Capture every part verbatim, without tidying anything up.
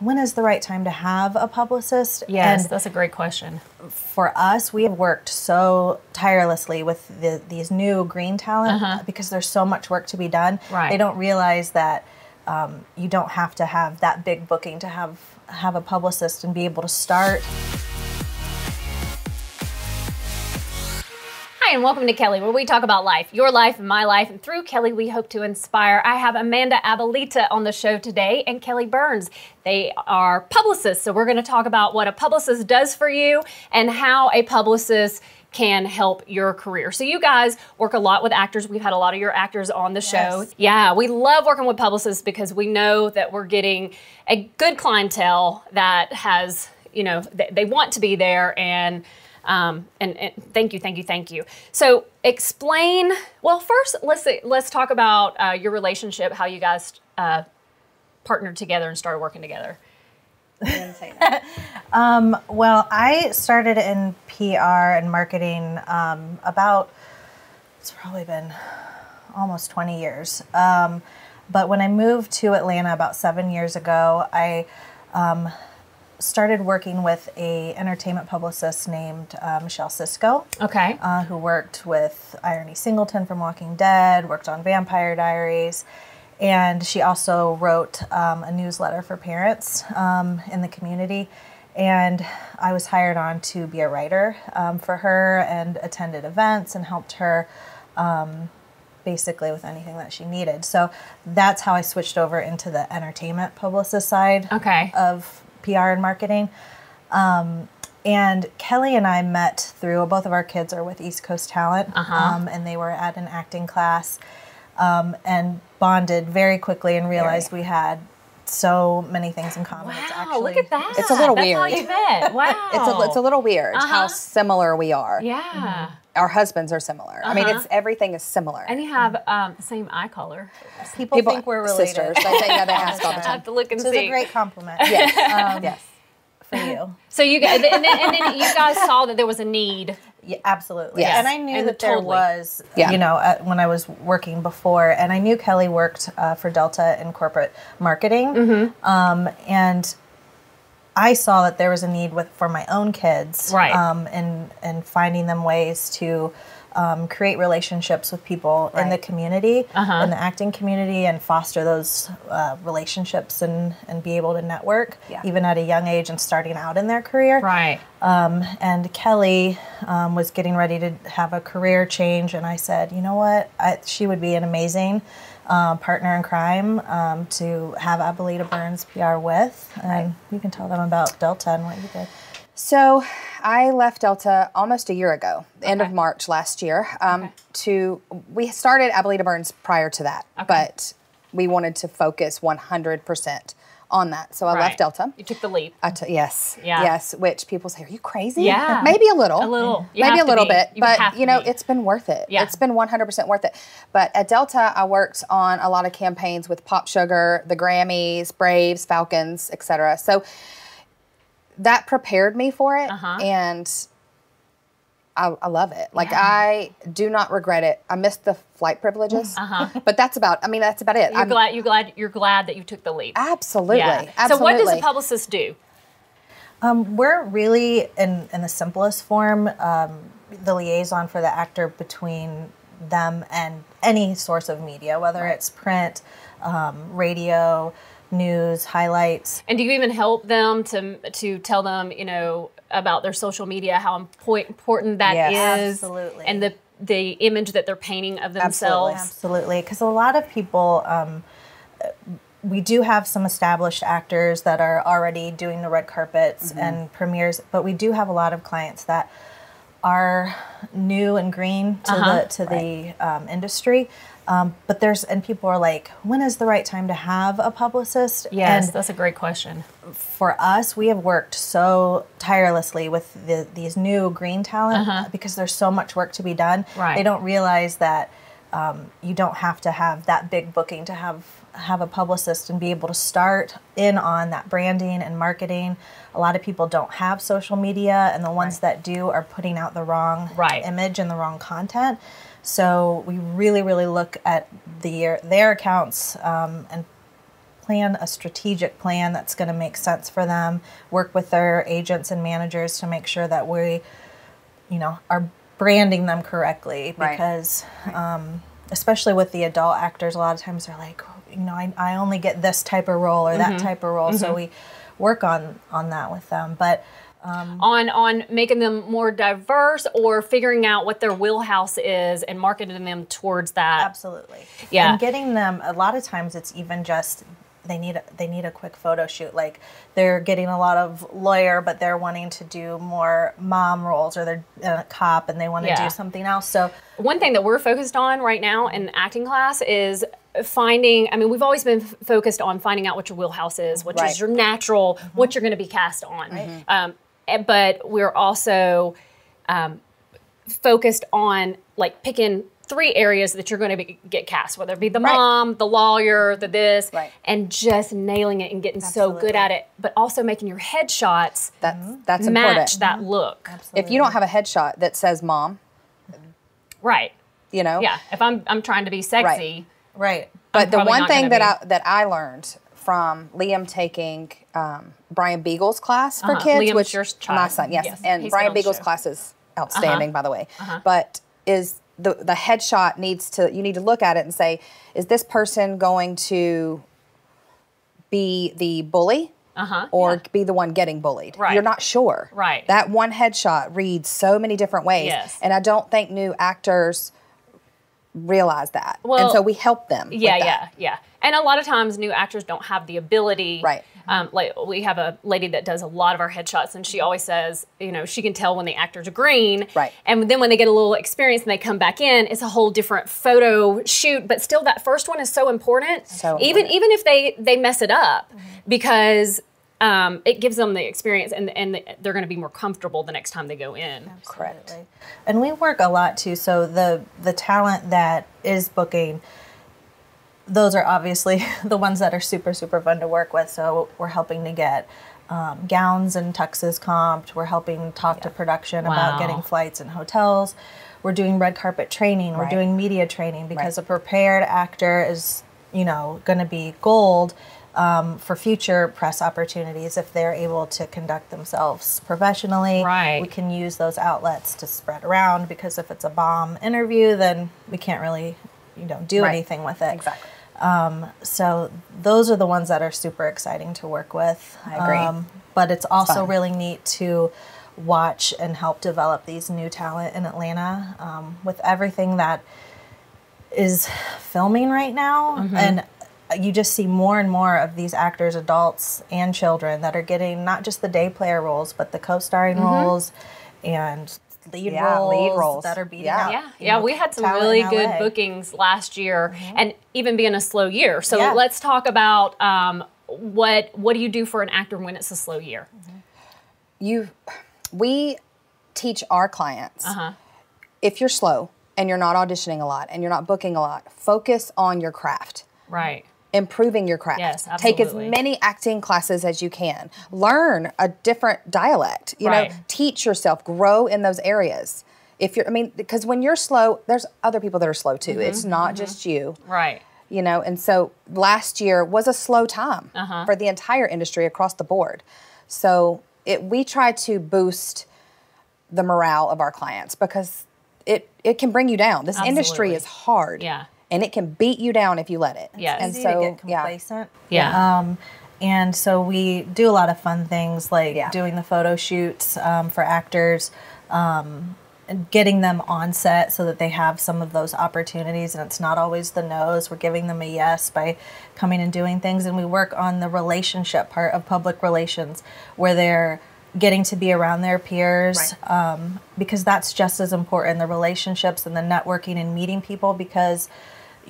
when is the right time to have a publicist? Yes, and that's a great question. For us, we have worked so tirelessly with the, these new green talent uh-huh. because there's so much work to be done. Right. They don't realize that um, you don't have to have that big booking to have, have a publicist and be able to start. Hi, and welcome to Kelly, where we talk about life, your life and my life, and through Kelly we hope to inspire. I have Amanda Abelita on the show today and Kelly Burns. They are publicists, so we're going to talk about what a publicist does for you and how a publicist can help your career. So you guys work a lot with actors. We've had a lot of your actors on the yes. show. Yeah, we love working with publicists because we know that we're getting a good clientele that has, you know, th they want to be there, and Um, and, and thank you, thank you, thank you. So explain, well, first let's, let's talk about uh, your relationship, how you guys uh, partnered together and started working together. I didn't say that. um, well, I started in P R and marketing um, about, it's probably been almost twenty years. Um, but when I moved to Atlanta about seven years ago, I, um, started working with a entertainment publicist named uh, Michelle Sisko. Okay. Uh, who worked with Irony Singleton from Walking Dead, worked on Vampire Diaries, and she also wrote um, a newsletter for parents um, in the community. And I was hired on to be a writer um, for her, and attended events and helped her um, basically with anything that she needed. So that's how I switched over into the entertainment publicist side okay. of P R and marketing. Um, and Kelly and I met through, both of our kids are with East Coast Talent, uh-huh. um, and they were at an acting class um, and bonded very quickly and realized very. we had so many things in common. Wow, it's actually, look at that. It's a little That's weird. How you met. Wow. it's, a, it's a little weird uh-huh. how similar we are. Yeah. Mm-hmm. Our husbands are similar. Uh-huh. I mean, it's everything is similar. And you have um, the same eye color. People, People think we're related. Sisters. I think yeah, they ask all the time. I have to look and see. This is a great compliment. Yes. Um, yes. For you. So you guys, and then, and then you guys saw that there was a need. Yeah, absolutely. Yes. And I knew and that totally. there was, yeah. you know, uh, when I was working before, and I knew Kelly worked uh, for Delta in corporate marketing. Mm-hmm. um, and I saw that there was a need with for my own kids, right? Um, and and finding them ways to um, create relationships with people right. in the community, uh-huh. in the acting community, and foster those uh, relationships and and be able to network, yeah. even at a young age and starting out in their career, right? Um, and Kelly um, was getting ready to have a career change, and I said, you know what, I, she would be an amazing Uh, partner in crime um, to have Abelita-Burns P R with. And right. you can tell them about Delta and what you did. So I left Delta almost a year ago, okay. end of March last year. Um, okay. To we started Abelita-Burns prior to that, okay. but we wanted to focus one hundred percent on that. So I right. left Delta. You took the leap. I t yes. Yeah. Yes. Which people say, are you crazy? Yeah. Maybe a little. A little. You Maybe a little be. bit. You but, you know, be. it's been worth it. Yeah. It's been one hundred percent worth it. But at Delta, I worked on a lot of campaigns with Pop Sugar, the Grammys, Braves, Falcons, et cetera. So that prepared me for it. Uh-huh. And I, I love it. Like yeah. I do not regret it. I missed the flight privileges, uh-huh. but that's about. I mean, that's about it. You're I'm, glad. You glad. You're glad that you took the leap. Absolutely. Yeah. Absolutely. So, what does a publicist do? Um, we're really, in in the simplest form, um, the liaison for the actor between them and any source of media, whether right. it's print, um, radio, news, highlights. And do you even help them to to tell them, you know, about their social media, how important that yes, is, absolutely. and the the image that they're painting of themselves. Absolutely, because a lot of people, um, we do have some established actors that are already doing the red carpets mm-hmm. and premieres, but we do have a lot of clients that are new and green to uh-huh. the to right. the um, industry. Um, but there's, and people are like, when is the right time to have a publicist? Yes, and that's a great question. For us, we have worked so tirelessly with the, these new green talent uh-huh. because there's so much work to be done. Right. They don't realize that um, you don't have to have that big booking to have, have a publicist and be able to start in on that branding and marketing. A lot of people don't have social media, and the ones right. that do are putting out the wrong right. image and the wrong content. So we really, really look at the, their accounts um, and plan, a strategic plan that's going to make sense for them, work with their agents and managers to make sure that we, you know, are branding them correctly. Because right. um, especially with the adult actors, a lot of times they're like, you know, I, I only get this type of role or mm-hmm. that type of role. Mm-hmm. So we work on, on that with them. But Um, on on making them more diverse or figuring out what their wheelhouse is and marketing them towards that. Absolutely. Yeah. And getting them, a lot of times it's even just they need a, they need a quick photo shoot. Like they're getting a lot of lawyer, but they're wanting to do more mom roles, or they're a cop and they want to yeah. do something else. So one thing that we're focused on right now in acting class is finding, I mean, we've always been f focused on finding out what your wheelhouse is, which right. is your natural, mm-hmm. what you're going to be cast on. Right. Um, But we're also um, focused on like picking three areas that you're going to be, get cast, whether it be the right. mom, the lawyer, the this, right. and just nailing it and getting Absolutely. So good at it. But also making your headshots that's, that's match important. That look. Absolutely. If you don't have a headshot that says mom, right? You know, yeah. If I'm I'm trying to be sexy, right? right. But the one thing that I that I learned from Liam taking um, Brian Beagle's class for uh-huh. kids, Liam, which your child. My son, yes, yes. and He's Brian Beagle's show. Class is outstanding, uh-huh. by the way. Uh-huh. But is the the headshot needs to you need to look at it and say, is this person going to be the bully uh-huh. or yeah. be the one getting bullied? Right. You're not sure. Right. That one headshot reads so many different ways, yes. and I don't think new actors realize that. Well, and so we help them. Yeah, with that. yeah, yeah. And a lot of times new actors don't have the ability. Right. Um, like we have a lady that does a lot of our headshots, and she always says, you know, she can tell when the actors are green. Right. And then when they get a little experience and they come back in, it's a whole different photo shoot. But still, that first one is so important. So even important. even if they they mess it up, mm-hmm. because um, it gives them the experience, and and they're going to be more comfortable the next time they go in. Absolutely. Correct. And we work a lot too. So the the talent that is booking, those are obviously the ones that are super, super fun to work with. So we're helping to get um, gowns and tuxes comped. We're helping talk yeah. to production wow. about getting flights and hotels. We're doing red carpet training. Right. We're doing media training, because right. a prepared actor is, you know, going to be gold um, for future press opportunities if they're able to conduct themselves professionally. Right. We can use those outlets to spread around, because if it's a bomb interview, then we can't really, you know, do right. anything with it. Exactly. Um, so those are the ones that are super exciting to work with. I agree. Um, but it's also it's really neat to watch and help develop these new talent in Atlanta um, with everything that is filming right now. Mm-hmm. And you just see more and more of these actors, adults and children, that are getting not just the day player roles, but the co-starring mm-hmm. roles and Lead, yeah, roles lead roles that are beating yeah. out. Yeah, yeah. Know, we had some really good bookings last year, mm-hmm. and even being a slow year. So yeah. let's talk about um, what what do you do for an actor when it's a slow year? Mm-hmm. You, we teach our clients, uh-huh. if you're slow and you're not auditioning a lot and you're not booking a lot, focus on your craft. Right. Improving your craft. Yes, absolutely. Take as many acting classes as you can. Learn a different dialect. You right. know, teach yourself, grow in those areas. If you're, I mean, because when you're slow, there's other people that are slow too. Mm-hmm. It's not mm-hmm. just you. Right. You know, and so last year was a slow time uh-huh. for the entire industry across the board. So it, we try to boost the morale of our clients, because it, it can bring you down. This absolutely. Industry is hard. Yeah. And it can beat you down if you let it. Yeah, and easy so to get complacent. Yeah. yeah. Um, and so we do a lot of fun things, like yeah. doing the photo shoots um, for actors, um, and getting them on set so that they have some of those opportunities, and it's not always the no's. We're giving them a yes by coming and doing things, and we work on the relationship part of public relations, where they're getting to be around their peers, right. um, because that's just as important, the relationships and the networking and meeting people, because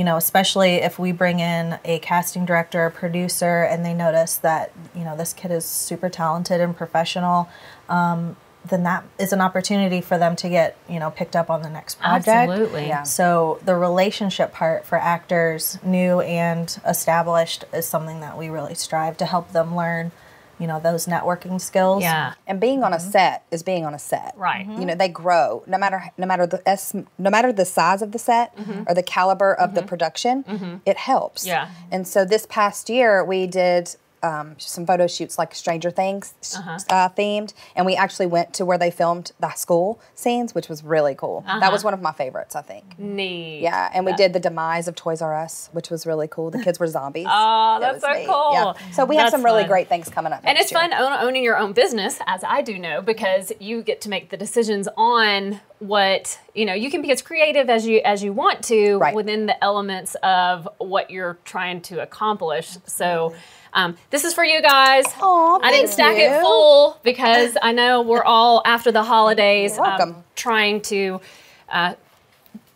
you know, especially if we bring in a casting director, a producer, and they notice that, you know, this kid is super talented and professional, um, then that is an opportunity for them to get, you know, picked up on the next project. Absolutely. Yeah. So the relationship part for actors, new and established, is something that we really strive to help them learn you know, those networking skills. Yeah. And being mm-hmm. on a set is being on a set. Right. Mm-hmm. You know, they grow no matter no matter the no matter the size of the set mm-hmm. or the caliber of mm-hmm. the production, mm-hmm. it helps. Yeah. And so this past year we did Um, some photo shoots like Stranger Things uh-huh. uh, themed, and we actually went to where they filmed the school scenes, which was really cool. Uh-huh. That was one of my favorites, I think. Neat. Yeah, and we did the demise of Toys R Us, which was really cool. The kids were zombies. Oh, that's so neat. Cool. Yeah. So we that's have some really fun. Great things coming up. And it's year. Fun owning your own business, as I do know, because you get to make the decisions on what you know. You can be as creative as you as you want to right. within the elements of what you're trying to accomplish. So. Um, this is for you guys. Aww, I didn't stack you. It full because I know we're all after the holidays um, trying to uh,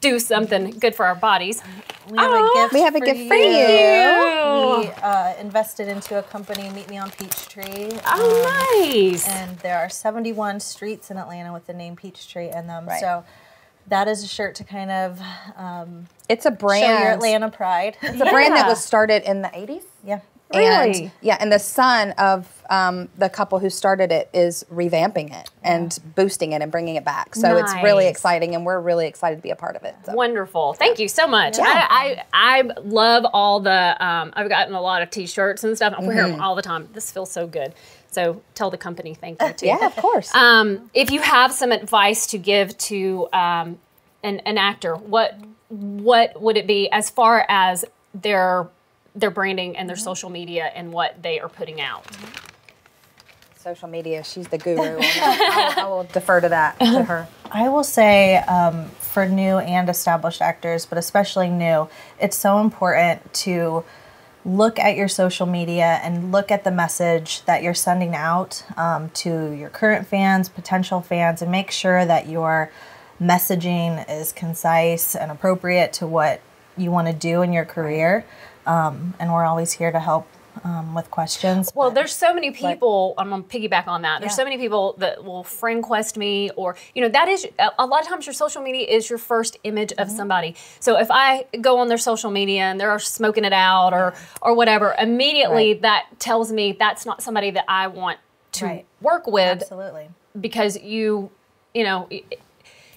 do something good for our bodies. We have Aww, a gift, we have a for, gift you. For you. We uh, invested into a company, Meet Me on Peachtree. Oh, um, nice. And there are seventy-one streets in Atlanta with the name Peachtree in them. Right. So that is a shirt to kind of um, it's a brand. Show your Atlanta pride. It's yeah. a brand that was started in the eighties. Yeah. Really? And, yeah, and the son of um, the couple who started it is revamping it and yeah. boosting it and bringing it back. So nice. It's really exciting, and we're really excited to be a part of it. So. Wonderful. Thank you so much. Yeah. I, I I love all the, um, I've gotten a lot of T-shirts and stuff. I wear mm-hmm. them all the time. This feels so good. So tell the company thank you, too. Yeah, of course. Um, if you have some advice to give to um, an, an actor, what what would it be as far as their their branding and their mm-hmm. social media and what they are putting out? Social media, she's the guru. I, will, I will defer to that, to her. I will say um, for new and established actors, but especially new, it's so important to look at your social media and look at the message that you're sending out um, to your current fans, potential fans, and make sure that your messaging is concise and appropriate to what you want to do in your career. Um, and we're always here to help um, with questions. Well, but, there's so many people, but, I'm going to piggyback on that. There's yeah. so many people that will friend quest me or, you know, that is, a lot of times your social media is your first image mm-hmm. of somebody. So if I go on their social media and they're smoking it out or, or whatever, immediately right. that tells me that's not somebody that I want to right. work with. Absolutely. Because you, you know,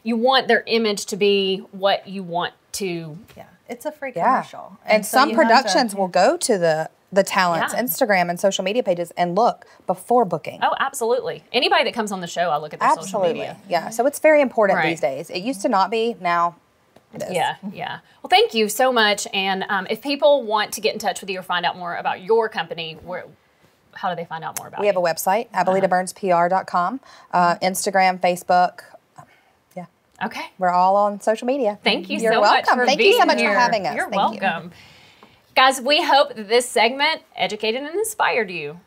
you want their image to be what you want to. Yeah. It's a free commercial. Yeah. And, and so some productions to, will go to the, the talent's yeah. Instagram and social media pages and look before booking. Oh, absolutely. Anybody that comes on the show, I look at their absolutely. Social media. Absolutely, yeah. So it's very important right. these days. It used to not be, now it is. Yeah, yeah. Well, thank you so much. And um, if people want to get in touch with you or find out more about your company, where, how do they find out more about it? We have you? A website, Abelita Burns P R dot com, uh, Instagram, Facebook. Okay. We're all on social media. Thank you You're so welcome. Much for Thank being you so much here. For having us. You're Thank welcome. You. Guys, we hope that this segment educated and inspired you.